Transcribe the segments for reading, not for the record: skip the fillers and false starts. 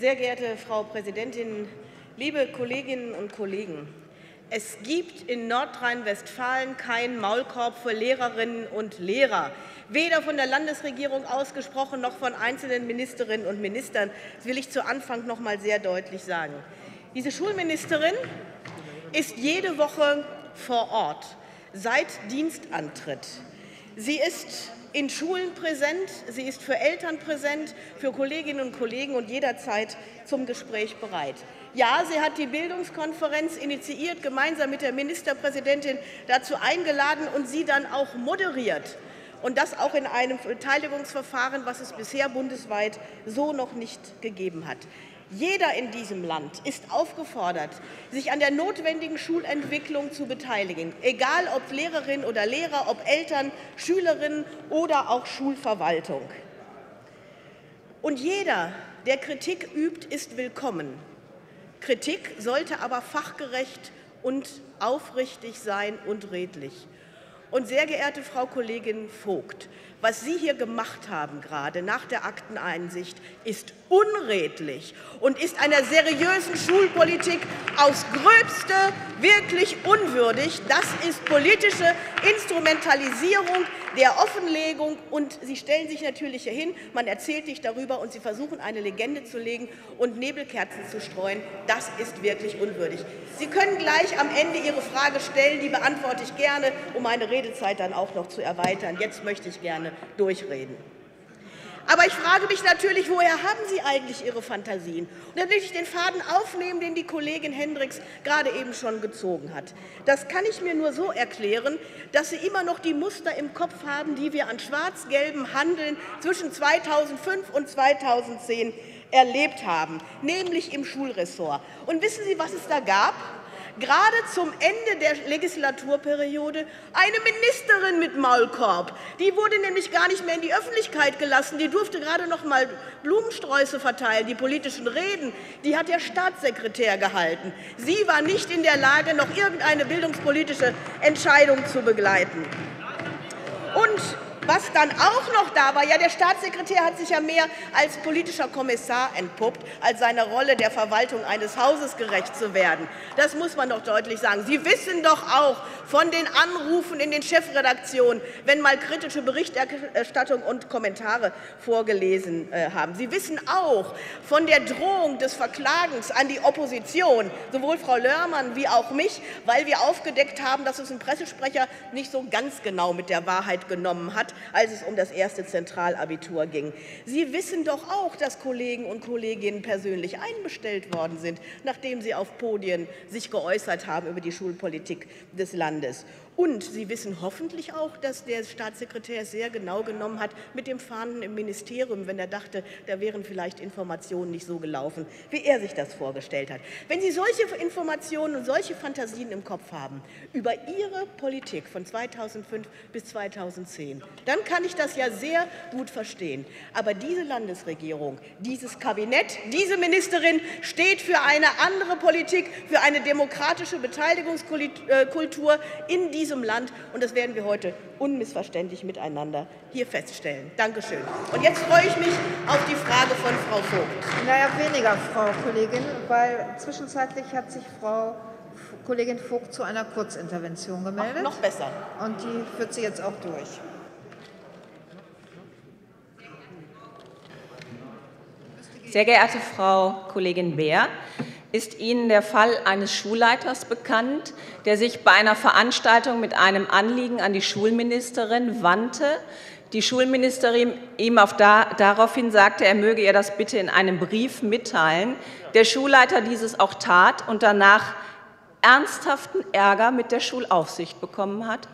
Sehr geehrte Frau Präsidentin, liebe Kolleginnen und Kollegen! Es gibt in Nordrhein-Westfalen keinen Maulkorb für Lehrerinnen und Lehrer, weder von der Landesregierung ausgesprochen noch von einzelnen Ministerinnen und Ministern. Das will ich zu Anfang noch mal sehr deutlich sagen. Diese Schulministerin ist jede Woche vor Ort, seit Dienstantritt. Sie ist in Schulen präsent, sie ist für Eltern präsent, für Kolleginnen und Kollegen und jederzeit zum Gespräch bereit. Ja, sie hat die Bildungskonferenz initiiert, gemeinsam mit der Ministerpräsidentin dazu eingeladen und sie dann auch moderiert. Und das auch in einem Beteiligungsverfahren, was es bisher bundesweit so noch nicht gegeben hat. Jeder in diesem Land ist aufgefordert, sich an der notwendigen Schulentwicklung zu beteiligen, egal ob Lehrerinnen oder Lehrer, ob Eltern, Schülerinnen oder auch Schulverwaltung. Und jeder, der Kritik übt, ist willkommen. Kritik sollte aber fachgerecht und aufrichtig sein und redlich. Und sehr geehrte Frau Kollegin Vogt, was Sie hier gemacht haben gerade nach der Akteneinsicht, ist unredlich und ist einer seriösen Schulpolitik aufs Gröbste wirklich unwürdig. Das ist politische Instrumentalisierung der Offenlegung. Und Sie stellen sich natürlich hier hin, man erzählt nicht darüber und Sie versuchen, eine Legende zu legen und Nebelkerzen zu streuen. Das ist wirklich unwürdig. Sie können gleich am Ende Ihre Frage stellen, die beantworte ich gerne, um meine Redezeit dann auch noch zu erweitern. Jetzt möchte ich gerne durchreden. Aber ich frage mich natürlich, woher haben Sie eigentlich Ihre Fantasien? Und dann will ich den Faden aufnehmen, den die Kollegin Hendricks gerade eben schon gezogen hat. Das kann ich mir nur so erklären, dass Sie immer noch die Muster im Kopf haben, die wir an schwarz-gelbem Handeln zwischen 2005 und 2010 erlebt haben, nämlich im Schulressort. Und wissen Sie, was es da gab? Gerade zum Ende der Legislaturperiode eine Ministerin mit Maulkorb. Die wurde nämlich gar nicht mehr in die Öffentlichkeit gelassen. Die durfte gerade noch mal Blumensträuße verteilen, die politischen Reden. Die hat der Staatssekretär gehalten. Sie war nicht in der Lage, noch irgendeine bildungspolitische Entscheidung zu begleiten. Und was dann auch noch da war, ja, der Staatssekretär hat sich ja mehr als politischer Kommissar entpuppt, als seiner Rolle der Verwaltung eines Hauses gerecht zu werden. Das muss man doch deutlich sagen. Sie wissen doch auch von den Anrufen in den Chefredaktionen, wenn mal kritische Berichterstattung und Kommentare vorgelesen haben. Sie wissen auch von der Drohung des Verklagens an die Opposition, sowohl Frau Löhrmann wie auch mich, weil wir aufgedeckt haben, dass es ein Pressesprecher nicht so ganz genau mit der Wahrheit genommen hat, als es um das erste Zentralabitur ging. Sie wissen doch auch, dass Kollegen und Kolleginnen persönlich einbestellt worden sind, nachdem sie auf Podien sich geäußert haben über die Schulpolitik des Landes. Und Sie wissen hoffentlich auch, dass der Staatssekretär sehr genau genommen hat mit dem Fahnen im Ministerium, wenn er dachte, da wären vielleicht Informationen nicht so gelaufen, wie er sich das vorgestellt hat. Wenn Sie solche Informationen und solche Fantasien im Kopf haben über Ihre Politik von 2005 bis 2010, dann kann ich das ja sehr gut verstehen. Aber diese Landesregierung, dieses Kabinett, diese Ministerin steht für eine andere Politik, für eine demokratische Beteiligungskultur in diesem Land. Und das werden wir heute unmissverständlich miteinander hier feststellen. Dankeschön. Und jetzt freue ich mich auf die Frage von Frau Vogt. Naja, weniger, Frau Kollegin, weil zwischenzeitlich hat sich Frau Kollegin Vogt zu einer Kurzintervention gemeldet. Ach, noch besser. Und die führt sie jetzt auch durch. Sehr geehrte Frau Kollegin Beer, ist Ihnen der Fall eines Schulleiters bekannt, der sich bei einer Veranstaltung mit einem Anliegen an die Schulministerin wandte? Die Schulministerin ihm daraufhin sagte, er möge ihr das bitte in einem Brief mitteilen. Der Schulleiter dieses auch tat und danach ernsthaften Ärger mit der Schulaufsicht bekommen hat?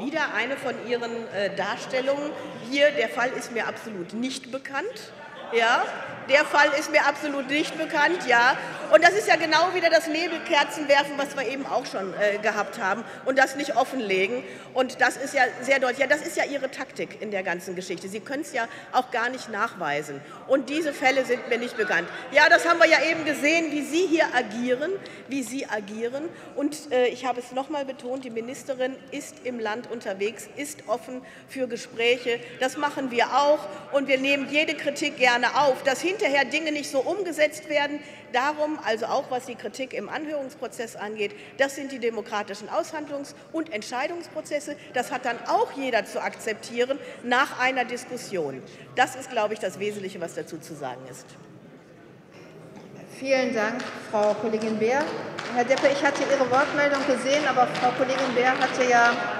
Wieder eine von Ihren Darstellungen. Hier, der Fall ist mir absolut nicht bekannt. Ja, der Fall ist mir absolut nicht bekannt, ja. Und das ist ja genau wieder das Nebelkerzenwerfen, was wir eben auch schon gehabt haben, und das nicht offenlegen. Und das ist ja sehr deutlich. Ja, das ist ja Ihre Taktik in der ganzen Geschichte. Sie können es ja auch gar nicht nachweisen. Und diese Fälle sind mir nicht bekannt. Ja, das haben wir ja eben gesehen, wie Sie hier agieren, wie Sie agieren. Und ich habe es noch mal betont, die Ministerin ist im Land unterwegs, ist offen für Gespräche. Das machen wir auch, und wir nehmen jede Kritik gerne gerne auf, dass hinterher Dinge nicht so umgesetzt werden. Darum, also auch was die Kritik im Anhörungsprozess angeht, das sind die demokratischen Aushandlungs- und Entscheidungsprozesse. Das hat dann auch jeder zu akzeptieren nach einer Diskussion. Das ist, glaube ich, das Wesentliche, was dazu zu sagen ist. Vielen Dank, Frau Kollegin Beer. Herr Deppe, ich hatte Ihre Wortmeldung gesehen, aber Frau Kollegin Beer hatte ja